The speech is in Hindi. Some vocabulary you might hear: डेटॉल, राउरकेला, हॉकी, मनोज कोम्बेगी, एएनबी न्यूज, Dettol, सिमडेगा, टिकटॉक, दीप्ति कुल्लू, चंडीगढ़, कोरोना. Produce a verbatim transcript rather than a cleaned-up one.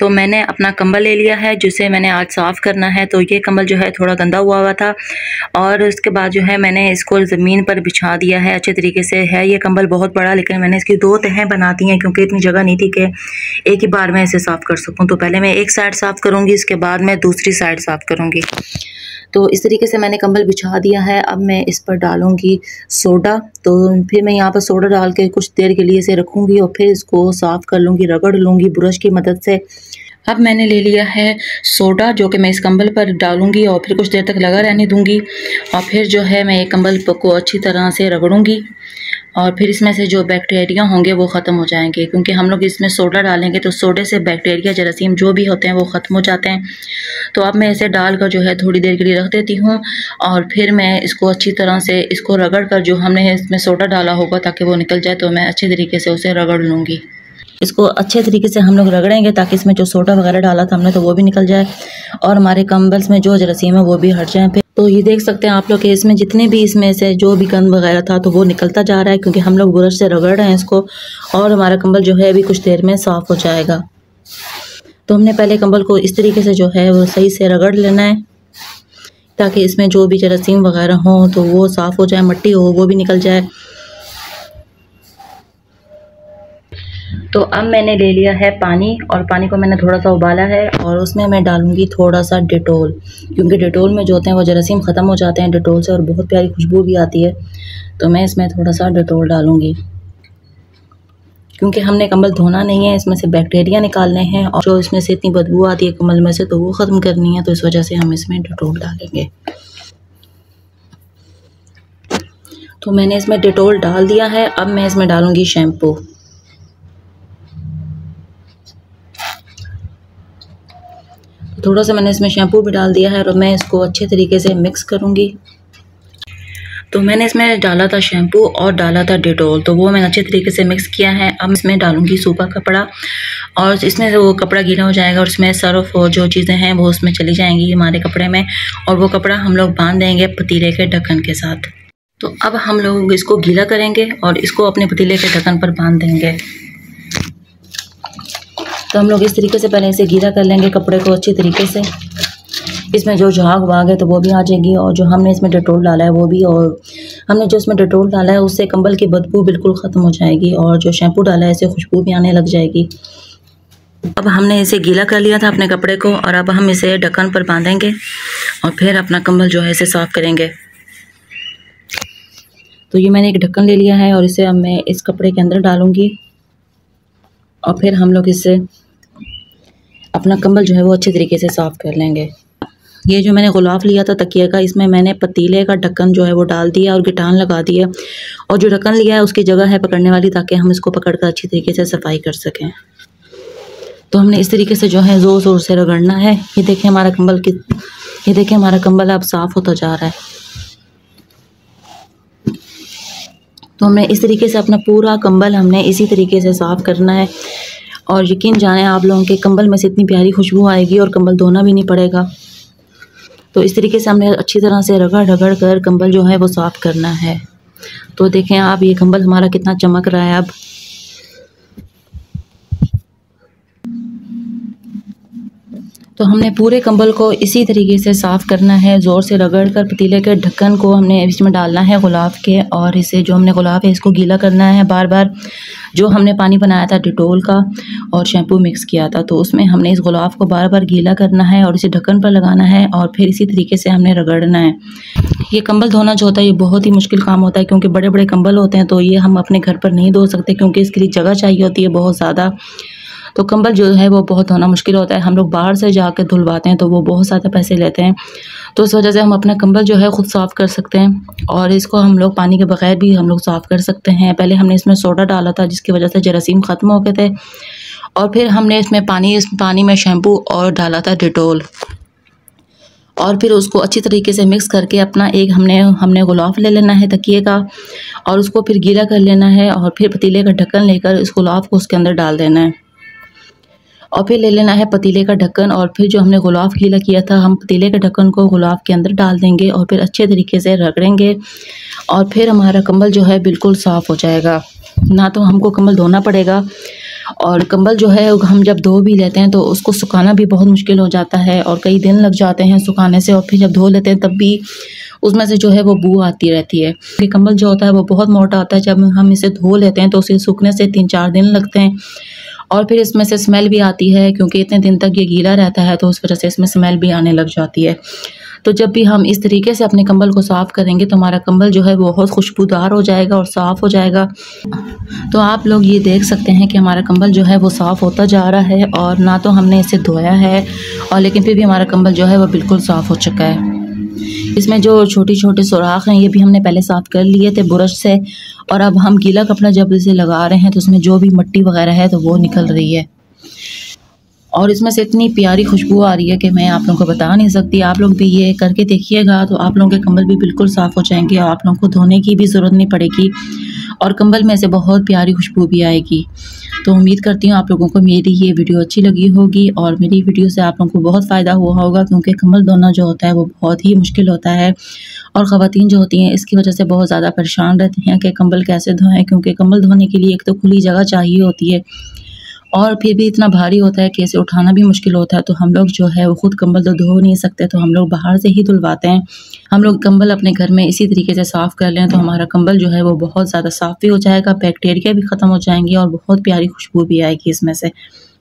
तो मैंने अपना कंबल ले लिया है जिसे मैंने आज साफ़ करना है। तो ये कंबल जो है थोड़ा गंदा हुआ हुआ था और उसके बाद जो है मैंने इसको ज़मीन पर बिछा दिया है अच्छे तरीके से। है ये कंबल बहुत बड़ा, लेकिन मैंने इसकी दो तहें बना दी हैं क्योंकि इतनी जगह नहीं थी कि एक ही बार मैं इसे साफ़ कर सकूँ। तो पहले मैं एक साइड साफ़ करूँगी, इसके बाद मैं दूसरी साइड साफ़ करूँगी। तो इस तरीके से मैंने कंबल बिछा दिया है। अब मैं इस पर डालूंगी सोडा, तो फिर मैं यहाँ पर सोडा डाल के कुछ देर के लिए इसे रखूंगी और फिर इसको साफ़ कर लूँगी, रगड़ लूँगी ब्रश की मदद से। अब मैंने ले लिया है सोडा जो कि मैं इस कंबल पर डालूंगी और फिर कुछ देर तक लगा रहने दूंगी और फिर जो है मैं ये कंबल को अच्छी तरह से रगड़ूँगी और फिर इसमें से जो बैक्टीरिया होंगे वो ख़त्म हो जाएंगे, क्योंकि हम लोग इसमें सोडा डालेंगे तो सोडे से बैक्टीरिया जरासीम जो भी होते हैं वो ख़त्म हो जाते हैं। तो अब मैं इसे डाल कर जो है थोड़ी देर के लिए रख देती हूँ और फिर मैं इसको अच्छी तरह से इसको रगड़ कर जो हमने इसमें सोडा डाला होगा ताकि वो निकल जाए, तो मैं अच्छे तरीके से उसे रगड़ लूँगी। इसको अच्छे तरीके से हम लोग रगड़ेंगे ताकि इसमें जो सोडा वगैरह डाला था हमने तो वो भी निकल जाए और हमारे कंबल्स में जो जरासीम है वो भी हट जाए। तो ये देख सकते हैं आप लोग कि इसमें जितने भी इसमें से जो भी गंद वगैरह था तो वो निकलता जा रहा है क्योंकि हम लोग ब्रश से रगड़ रहे हैं इसको और हमारा कंबल जो है अभी कुछ देर में साफ़ हो जाएगा। तो हमने पहले कंबल को इस तरीके से जो है वो सही से रगड़ लेना है ताकि इसमें जो भी जरासीम वगैरह हों तो वो साफ़ हो जाए, मिट्टी हो वो भी निकल जाए। तो अब मैंने ले लिया है पानी और पानी को मैंने थोड़ा सा उबाला है और उसमें मैं डालूंगी थोड़ा सा डेटोल, क्योंकि डेटोल में जो होते हैं वो जरासीम ख़त्म हो जाते हैं डेटोल से और बहुत प्यारी खुशबू भी आती है। तो मैं इसमें थोड़ा सा डेटोल डालूंगी क्योंकि हमने कंबल धोना नहीं है, इसमें से बैक्टीरिया निकालने हैं और जो इसमें से इतनी बदबू आती है कंबल में से तो वो ख़त्म करनी है। तो इस वजह से हम इसमें डेटोल डालेंगे। तो मैंने इसमें डेटोल डाल दिया है। अब मैं इसमें डालूँगी शैम्पू। थोड़ा सा मैंने इसमें शैम्पू भी डाल दिया है और मैं इसको अच्छे तरीके से मिक्स करूँगी। तो मैंने इसमें डाला था शैम्पू और डाला था डेटॉल, तो वो मैंने अच्छे तरीके से मिक्स किया है। अब इसमें डालूंगी सूखा कपड़ा और इसमें वो कपड़ा गीला हो जाएगा और इसमें सर्फ और जो चीज़ें हैं वो उसमें चली जाएंगी हमारे कपड़े में और वो कपड़ा हम लोग बांध देंगे पतीले के ढक्कन के साथ। तो अब हम लोग इसको गीला करेंगे और इसको अपने पतीले के ढक्कन पर बांध देंगे। तो हम लोग इस तरीके से पहले इसे गीला कर लेंगे कपड़े को अच्छी तरीके से, इसमें जो झाग वाग है तो वो भी आ जाएगी और जो हमने इसमें डेटॉल डाला है वो भी, और हमने जो इसमें डेटॉल डाला है उससे कंबल की बदबू बिल्कुल ख़त्म हो जाएगी और जो शैम्पू डाला है इससे खुशबू भी आने लग जाएगी। अब हमने इसे गीला कर लिया था अपने कपड़े को और अब हम इसे ढक्कन पर बांधेंगे और फिर अपना कंबल जो है इसे साफ़ करेंगे। तो ये मैंने एक ढक्कन ले लिया है और इसे अब मैं इस कपड़े के अंदर डालूँगी और फिर हम लोग इससे अपना कंबल जो है वो अच्छे तरीके से साफ़ कर लेंगे। ये जो मैंने गुलाफ लिया था तकिया का, इसमें मैंने पतीले का ढक्कन जो है वो डाल दिया और गिटान लगा दिया और जो ढक्कन लिया है उसकी जगह है पकड़ने वाली ताकि हम इसको पकड़कर अच्छी तरीके से सफाई कर सकें। तो हमने इस तरीके से जो है ज़ोर ज़ोर से रगड़ना है। ये देखें हमारा कंबल कि ये देखें हमारा कंबल अब साफ़ होता जा रहा है। तो हमने इस तरीके से अपना पूरा कंबल हमने इसी तरीके से साफ़ करना है और यकीन जाने आप लोगों के कंबल में से इतनी प्यारी खुशबू आएगी और कंबल धोना भी नहीं पड़ेगा। तो इस तरीके से हमने अच्छी तरह से रगड़ रगड़ कर कंबल जो है वो साफ़ करना है। तो देखें आप ये कंबल हमारा कितना चमक रहा है अब। तो हमने पूरे कंबल को इसी तरीके से साफ़ करना है, ज़ोर से रगड़ कर पतीले के ढक्कन को हमने इसमें डालना है गुलाब के और इसे जो हमने गुलाब है इसको गीला करना है बार बार। जो हमने पानी बनाया था डेटॉल का और शैम्पू मिक्स किया था तो उसमें हमने इस गुलाब को बार बार गीला करना है और इसे ढक्कन पर लगाना है और फिर इसी तरीके से हमने रगड़ना है। ये कंबल धोना जो होता है ये बहुत ही मुश्किल काम होता है क्योंकि बड़े बड़े कंबल होते हैं तो ये हम अपने घर पर नहीं धो सकते क्योंकि इसके लिए जगह चाहिए होती है बहुत ज़्यादा। तो कंबल जो है वो बहुत धोना मुश्किल होता है, हम लोग बाहर से जाकर धुलवाते हैं तो वो बहुत ज़्यादा पैसे लेते हैं। तो इस वजह से हम अपना कंबल जो है ख़ुद साफ़ कर सकते हैं और इसको हम लोग पानी के बग़ैर भी हम लोग साफ़ कर सकते हैं। पहले हमने इसमें सोडा डाला था जिसकी वजह से जरासीम ख़त्म हो गए थे और फिर हमने इसमें पानी इस पानी में शैम्पू और डाला था डेटॉल और फिर उसको अच्छी तरीके से मिक्स करके अपना एक हमने हमने गुलाफ ले लेना है तकिए का और उसको फिर गीला कर लेना है और फिर पतीले का ढक्कन लेकर इस गुलाफ को उसके अंदर डाल देना है और फिर ले लेना है पतीले का ढक्कन और फिर जो हमने गुलाब गीला किया था हम पतीले के ढक्कन को गुलाब के अंदर डाल देंगे और फिर अच्छे तरीके से रगड़ेंगे और फिर हमारा कंबल जो है बिल्कुल साफ़ हो जाएगा। ना तो हमको कंबल धोना पड़ेगा और कंबल जो है हम जब धो भी लेते हैं तो उसको सुखाना भी बहुत मुश्किल हो जाता है और कई दिन लग जाते हैं सुखाने से, और फिर जब धो लेते हैं तब भी उसमें से जो है वो बू आती रहती है। ये कंबल जो होता है वो बहुत मोटा होता है, जब हम इसे धो लेते हैं तो उसे सूखने से तीन चार दिन लगते हैं और फिर इसमें से स्मेल भी आती है क्योंकि इतने दिन तक ये गीला रहता है तो उस वजह से इसमें स्मेल भी आने लग जाती है। तो जब भी हम इस तरीके से अपने कंबल को साफ़ करेंगे तो हमारा कंबल जो है वो बहुत खुशबूदार हो जाएगा और साफ़ हो जाएगा। तो आप लोग ये देख सकते हैं कि हमारा कंबल जो है वो साफ़ होता जा रहा है और ना तो हमने इसे धोया है और लेकिन फिर भी हमारा कंबल जो है वो बिल्कुल साफ़ हो चुका है। इसमें जो छोटे छोटे सुराख हैं ये भी हमने पहले साफ़ कर लिए थे ब्रश से, और अब हम गीला कपड़ा जब इसे लगा रहे हैं तो उसमें जो भी मिट्टी वगैरह है तो वो निकल रही है और इसमें से इतनी प्यारी खुशबू आ रही है कि मैं आप लोगों को बता नहीं सकती। आप लोग भी ये करके देखिएगा तो आप लोगों के कंबल भी बिल्कुल साफ़ हो जाएंगे और आप लोगों को धोने की भी ज़रूरत नहीं पड़ेगी और कंबल में से बहुत प्यारी खुशबू भी आएगी। तो उम्मीद करती हूँ आप लोगों को मेरी ये वीडियो अच्छी लगी होगी और मेरी वीडियो से आप लोगों को बहुत फ़ायदा हुआ होगा क्योंकि कंबल धोना जो होता है वो बहुत ही मुश्किल होता है और ख़वातीन जो होती हैं इसकी वजह से बहुत ज़्यादा परेशान रहती हैं कि कंबल कैसे धोएं, क्योंकि कंबल धोने के लिए एक तो खुली जगह चाहिए होती है और फिर भी इतना भारी होता है कि इसे उठाना भी मुश्किल होता है। तो हम लोग जो है वो ख़ुद कंबल तो धो नहीं सकते तो हम लोग बाहर से ही धुलवाते हैं। हम लोग कंबल अपने घर में इसी तरीके से साफ़ कर लें तो हमारा कंबल जो है वो बहुत ज़्यादा साफ़ भी हो जाएगा, बैक्टीरिया भी ख़त्म हो जाएंगे और बहुत प्यारी खुशबू भी आएगी इसमें से।